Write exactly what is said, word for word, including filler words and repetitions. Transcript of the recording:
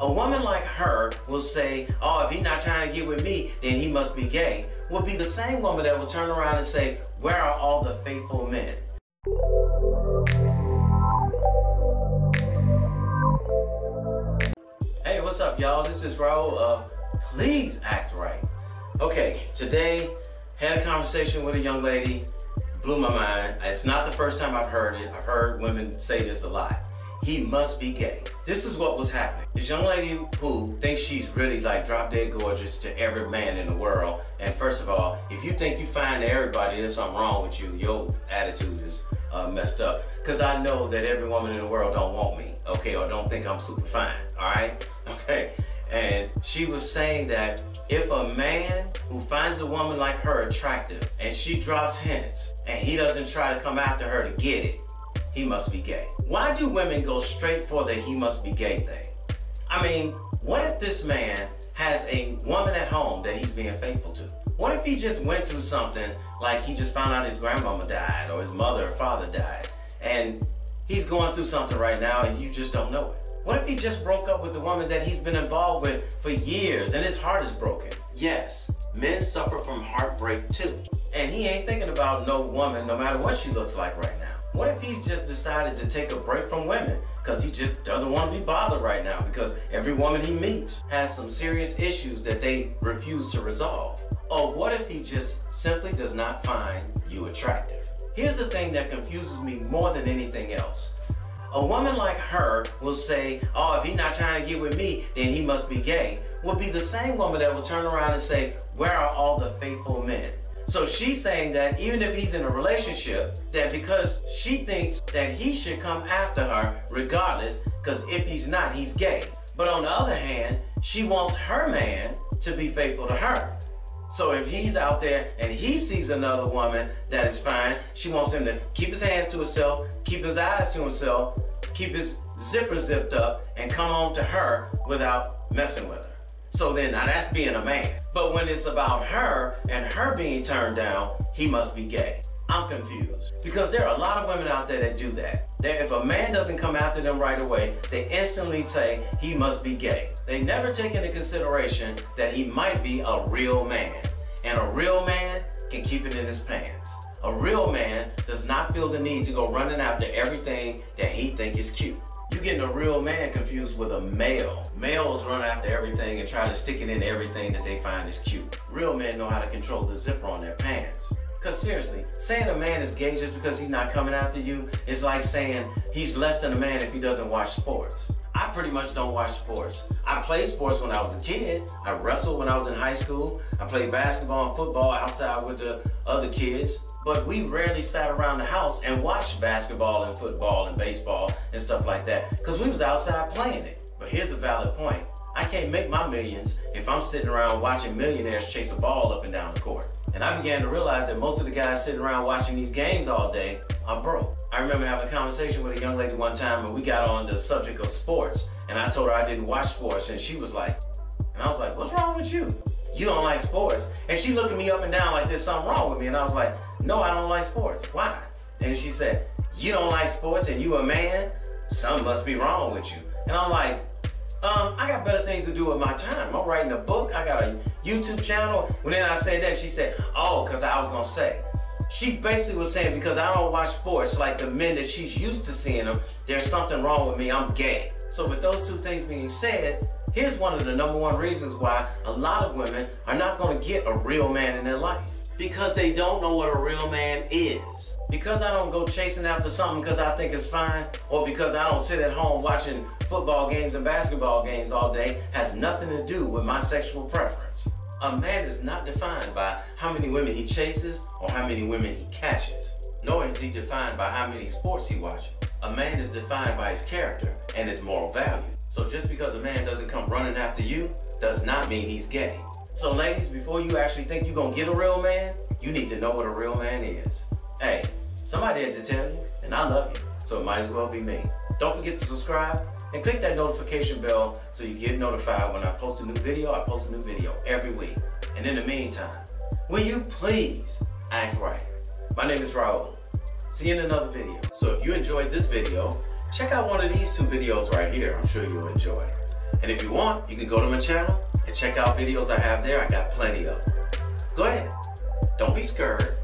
A woman like her will say, oh, if he's not trying to get with me, then he must be gay, would be the same woman that will turn around and say, where are all the faithful men? Hey, what's up, y'all? This is Raul of Please Act Right. Okay, today, had a conversation with a young lady, blew my mind. It's not the first time I've heard it. I've heard women say this a lot. He must be gay. This is what was happening. This young lady who thinks she's really like drop dead gorgeous to every man in the world. And first of all, if you think you find everybody, there's something wrong with you. Your attitude is uh, messed up. Cause I know that every woman in the world don't want me, okay? Or don't think I'm super fine, all right? Okay, and she was saying that if a man who finds a woman like her attractive and she drops hints and he doesn't try to come after her to get it, he must be gay. Why do women go straight for the he must be gay thing? I mean, what if this man has a woman at home that he's being faithful to? What if he just went through something like he just found out his grandmama died or his mother or father died and he's going through something right now and you just don't know it? What if he just broke up with the woman that he's been involved with for years and his heart is broken? Yes, men suffer from heartbreak too. And he ain't thinking about no woman no matter what she looks like right now. What if he's just decided to take a break from women because he just doesn't want to be bothered right now because every woman he meets has some serious issues that they refuse to resolve? Or what if he just simply does not find you attractive? Here's the thing that confuses me more than anything else. A woman like her will say, oh, if he's not trying to get with me, then he must be gay, would be the same woman that will turn around and say, where are all the faithful men? So she's saying that even if he's in a relationship, that because she thinks that he should come after her regardless, because if he's not, he's gay. But on the other hand, she wants her man to be faithful to her. So if he's out there and he sees another woman that is fine, she wants him to keep his hands to himself, keep his eyes to himself, keep his zipper zipped up, and come home to her without messing with her. So then, now that's being a man. But when it's about her and her being turned down, he must be gay. I'm confused because there are a lot of women out there that do that. That if a man doesn't come after them right away, they instantly say he must be gay. They never take into consideration that he might be a real man. And a real man can keep it in his pants. A real man does not feel the need to go running after everything that he thinks is cute. You're getting a real man confused with a male. Males run after everything and try to stick it in everything that they find is cute. Real men know how to control the zipper on their pants. Because seriously, saying a man is gay just because he's not coming after you is like saying he's less than a man if he doesn't watch sports. I pretty much don't watch sports. I played sports when I was a kid. I wrestled when I was in high school. I played basketball and football outside with the other kids. But we rarely sat around the house and watched basketball and football and baseball and stuff like that because we was outside playing it. But here's a valid point. I can't make my millions if I'm sitting around watching millionaires chase a ball up and down the court. And I began to realize that most of the guys sitting around watching these games all day are broke. I remember having a conversation with a young lady one time and we got on the subject of sports. And I told her I didn't watch sports and she was like, and I was like, what's wrong with you? You don't like sports. And she looked at me up and down like there's something wrong with me. And I was like, no, I don't like sports. Why? And she said, you don't like sports and you a man? Something must be wrong with you. And I'm like, um, I got better things to do with my time. I'm writing a book. I got a YouTube channel. Well, then I said that, she said, oh, because I was going to say. She basically was saying, because I don't watch sports like the men that she's used to seeing them, there's something wrong with me. I'm gay. So with those two things being said, here's one of the number one reasons why a lot of women are not going to get a real man in their life. Because they don't know what a real man is. Because I don't go chasing after something because I think it's fine, or because I don't sit at home watching football games and basketball games all day, has nothing to do with my sexual preference. A man is not defined by how many women he chases or how many women he catches. Nor is he defined by how many sports he watches. A man is defined by his character and his moral value. So just because a man doesn't come running after you does not mean he's gay. So ladies, before you actually think you're gonna get a real man, you need to know what a real man is. Hey, somebody had to tell you, and I love you, so it might as well be me. Don't forget to subscribe and click that notification bell so you get notified when I post a new video. I post a new video every week. And in the meantime, will you please act right? My name is Raul. See you in another video. So if you enjoyed this video, check out one of these two videos right here. I'm sure you'll enjoy it. And if you want, you can go to my channel and check out videos I have there. I got plenty of them. Go ahead. Don't be scared.